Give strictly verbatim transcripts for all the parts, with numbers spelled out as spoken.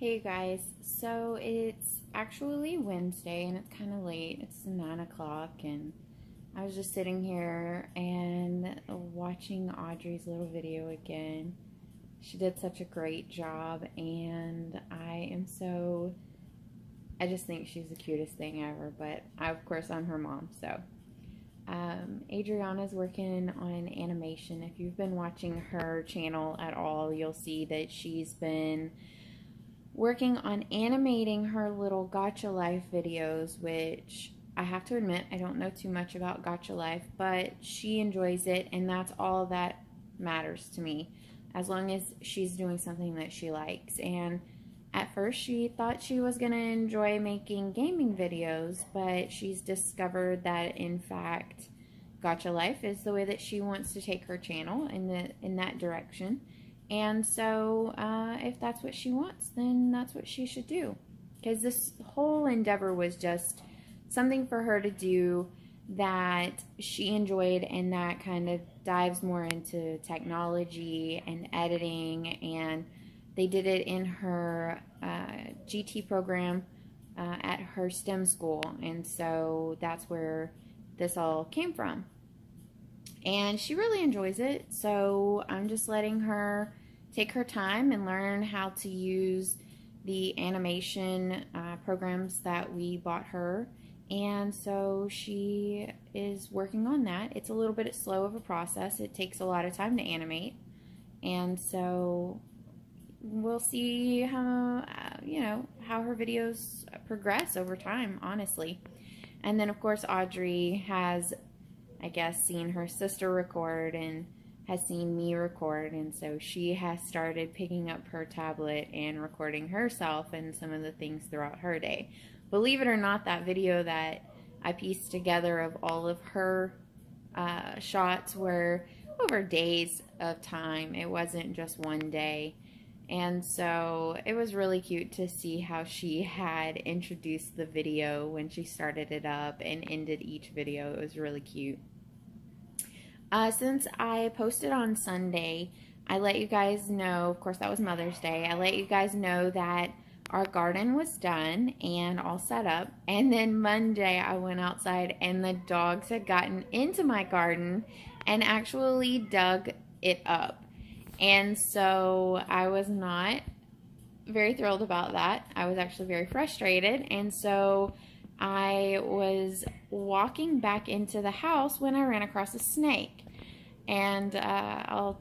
Hey guys, so it's actually Wednesday and it's kind of late. It's nine o'clock and I was just sitting here and watching Audrey's little video again. She did such a great job and I am so, I just think she's the cutest thing ever, but I, of course I'm her mom, so. Um, Adriana's working on animation. If you've been watching her channel at all, you'll see that she's been working on animating her little Gacha Life videos, which I have to admit, I don't know too much about Gacha Life, but she enjoys it and that's all that matters to me, as long as she's doing something that she likes. And at first she thought she was going to enjoy making gaming videos, but she's discovered that in fact Gacha Life is the way that she wants to take her channel, in the in that direction. And so uh, if that's what she wants, then that's what she should do, because this whole endeavor was just something for her to do that she enjoyed, and that kind of dives more into technology and editing. And they did it in her uh, G T program uh, at her STEM school, and so that's where this all came from. And she really enjoys it, so I'm just letting her take her time and learn how to use the animation uh, programs that we bought her. And so she is working on that. It's a little bit slow of a process. It takes a lot of time to animate, and so we'll see how, uh, you know, how her videos progress over time, honestly. And then, of course, Audrey has, I guess, seen her sister record and has seen me record. And so she has started picking up her tablet and recording herself and some of the things throughout her day. Believe it or not, that video that I pieced together of all of her uh, shots were over days of time. It wasn't just one day. And so it was really cute to see how she had introduced the video when she started it up and ended each video. It was really cute. Uh, since I posted on Sunday, I let you guys know, of course that was Mother's Day, I let you guys know that our garden was done and all set up. And then Monday I went outside and the dogs had gotten into my garden and actually dug it up. And so I was not very thrilled about that. I was actually very frustrated. And so I was walking back into the house when I ran across a snake. And uh, I'll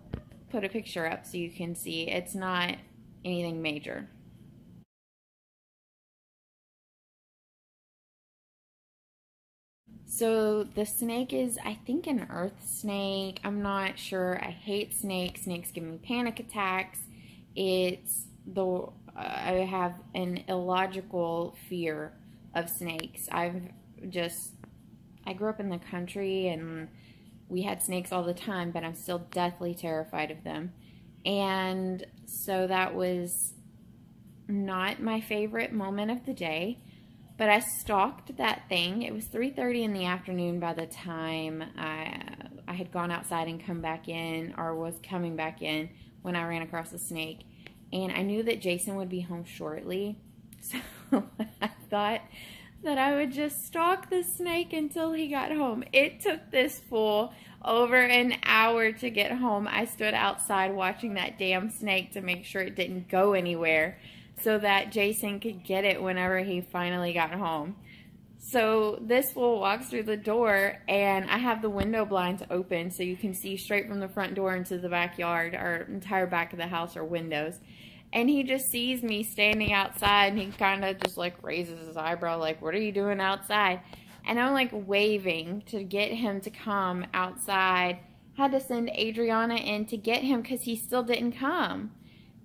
put a picture up so you can see. It's not anything major. So the snake is, I think, an earth snake. I'm not sure. I hate snakes. Snakes give me panic attacks. It's the uh, I have an illogical fear of snakes. I've just, I grew up in the country and we had snakes all the time, but I'm still deathly terrified of them. And so that was not my favorite moment of the day. But I stalked that thing. It was three thirty in the afternoon by the time I, I had gone outside and come back in, or was coming back in, when I ran across a snake. And I knew that Jason would be home shortly, so I thought that I would just stalk the snake until he got home. It took this fool over an hour to get home. I stood outside watching that damn snake to make sure it didn't go anywhere, so that Jason could get it whenever he finally got home. So this fool walks through the door, and I have the window blinds open so you can see straight from the front door into the backyard, or entire back of the house, or windows. And he just sees me standing outside, and he kind of just like raises his eyebrow like, what are you doing outside? And I'm like waving to get him to come outside. Had to send Adriana in to get him because he still didn't come.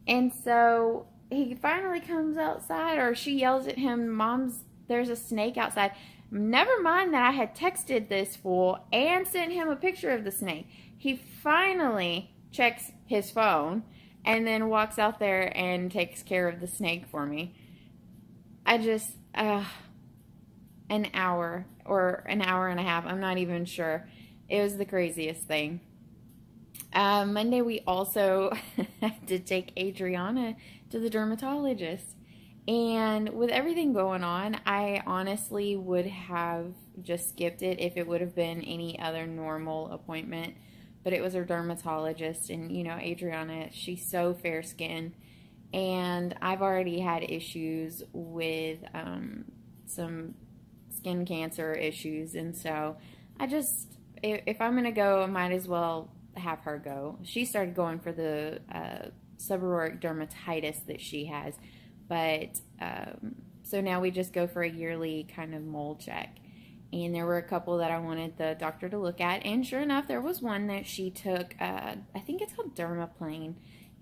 And so he finally comes outside, or she yells at him, Mom's, there's a snake outside. Never mind that I had texted this fool and sent him a picture of the snake. He finally checks his phone and then walks out there and takes care of the snake for me. I just, uh, an hour or an hour and a half, I'm not even sure. It was the craziest thing. Uh, Monday we also had to take Adriana to the dermatologist. And with everything going on, I honestly would have just skipped it if it would have been any other normal appointment. But it was her dermatologist, and you know, Adriana, she's so fair-skinned, and I've already had issues with um, some skin cancer issues, and so I just, if, if I'm gonna go, I might as well have her go. She started going for the uh, seborrheic dermatitis that she has, but um, so now we just go for a yearly kind of mole check. And there were a couple that I wanted the doctor to look at. And sure enough, there was one that she took, uh, I think it's called Dermaplane.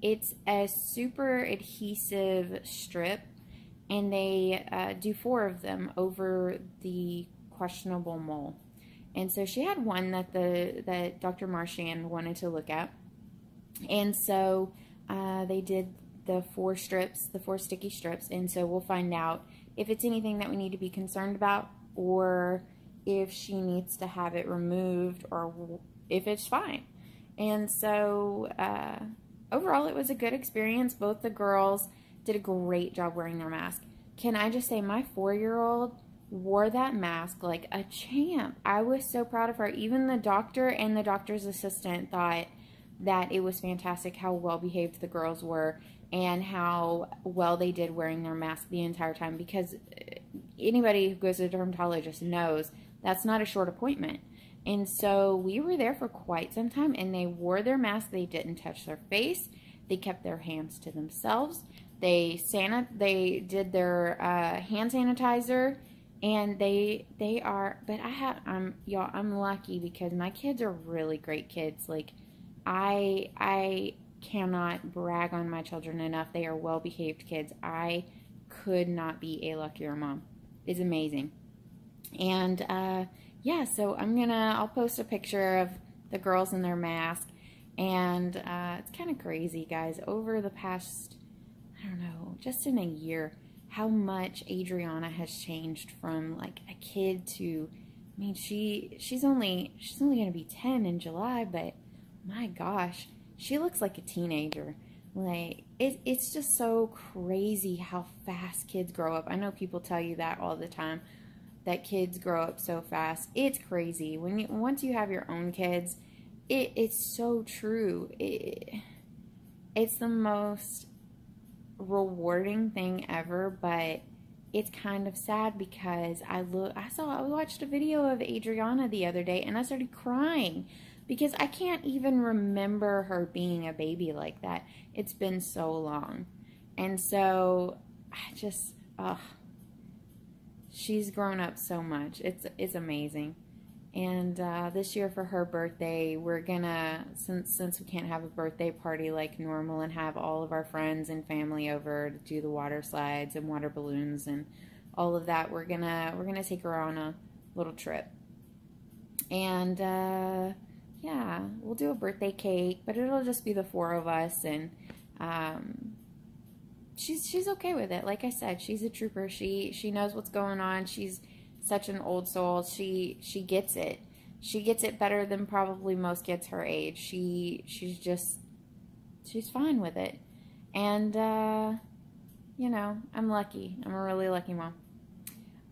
It's a super adhesive strip. And they uh, do four of them over the questionable mole. And so she had one that, the, that Doctor Marchand wanted to look at. And so uh, they did the four strips, the four sticky strips. And so we'll find out if it's anything that we need to be concerned about, or if she needs to have it removed, or if it's fine. And so uh, overall, it was a good experience. Both the girls did a great job wearing their mask. Can I just say, my four-year-old wore that mask like a champ. I was so proud of her. Even the doctor and the doctor's assistant thought that it was fantastic how well behaved the girls were and how well they did wearing their mask the entire time, because anybody who goes to a dermatologist knows that's not a short appointment. And so we were there for quite some time, and they wore their mask. They didn't touch their face. They kept their hands to themselves. They sanit they did their uh, hand sanitizer, and they they are. But I have I'm y'all I'm lucky because my kids are really great kids. Like I I cannot brag on my children enough. They are well behaved kids. I could not be a luckier mom. It's amazing. And uh, yeah, so I'm gonna I'll post a picture of the girls in their mask, and uh, it's kind of crazy, guys, over the past, I don't know, just in a year, how much Adriana has changed from like a kid to, I mean, she she's only she's only gonna be ten in July, but my gosh, she looks like a teenager. Like, it, it's just so crazy how fast kids grow up. I know people tell you that all the time, that kids grow up so fast. It's crazy. When you, once you have your own kids, it, it's so true. It, it's the most rewarding thing ever, but it's kind of sad because I look, I saw, I watched a video of Adriana the other day, and I started crying, because I can't even remember her being a baby like that. It's been so long. And so I just, ugh, she's grown up so much. It's, it's amazing. And uh, this year for her birthday, we're gonna, since, since we can't have a birthday party like normal and have all of our friends and family over to do the water slides and water balloons and all of that, we're gonna, we're gonna take her on a little trip. And, uh... yeah, we'll do a birthday cake, but it'll just be the four of us, and um, she's she's okay with it. Like I said, she's a trooper. She she knows what's going on. She's such an old soul. She she gets it. She gets it better than probably most kids her age. She she's just she's fine with it, and uh, you know, I'm lucky. I'm a really lucky mom.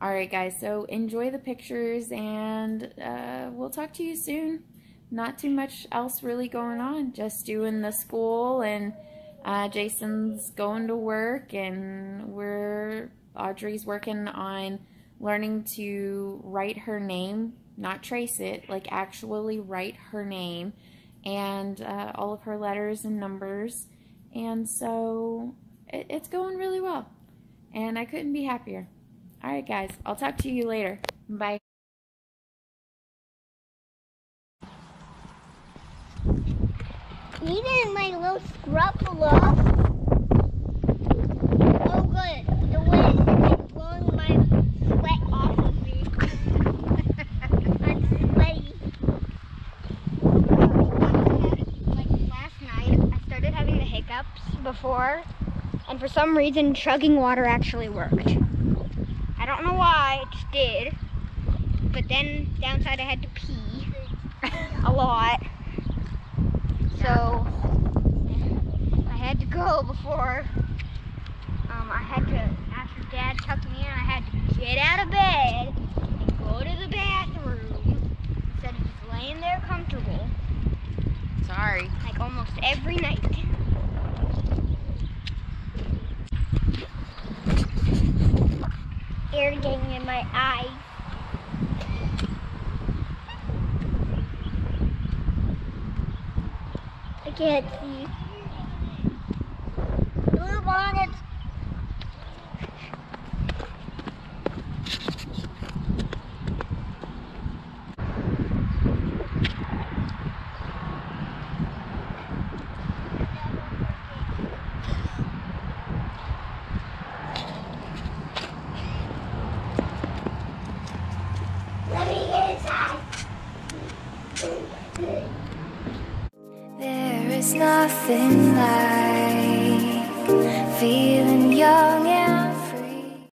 All right, guys. So enjoy the pictures, and uh, we'll talk to you soon. Not too much else really going on, just doing the school, and uh, Jason's going to work, and we're, Audrey's working on learning to write her name, not trace it, like actually write her name, and uh, all of her letters and numbers, and so it, it's going really well, and I couldn't be happier. Alright guys, I'll talk to you later. Bye. Need it in my little scrub glove. Oh good, the wind is blowing my sweat off of me. I'm sweaty. Like last night, I started having the hiccups before, and for some reason chugging water actually worked. I don't know why it did, but then downside I had to pee a lot. So I had to go before um, I had to ask every night. Air getting in my eyes. I can't see. Blue bonnets. Nothing like feeling your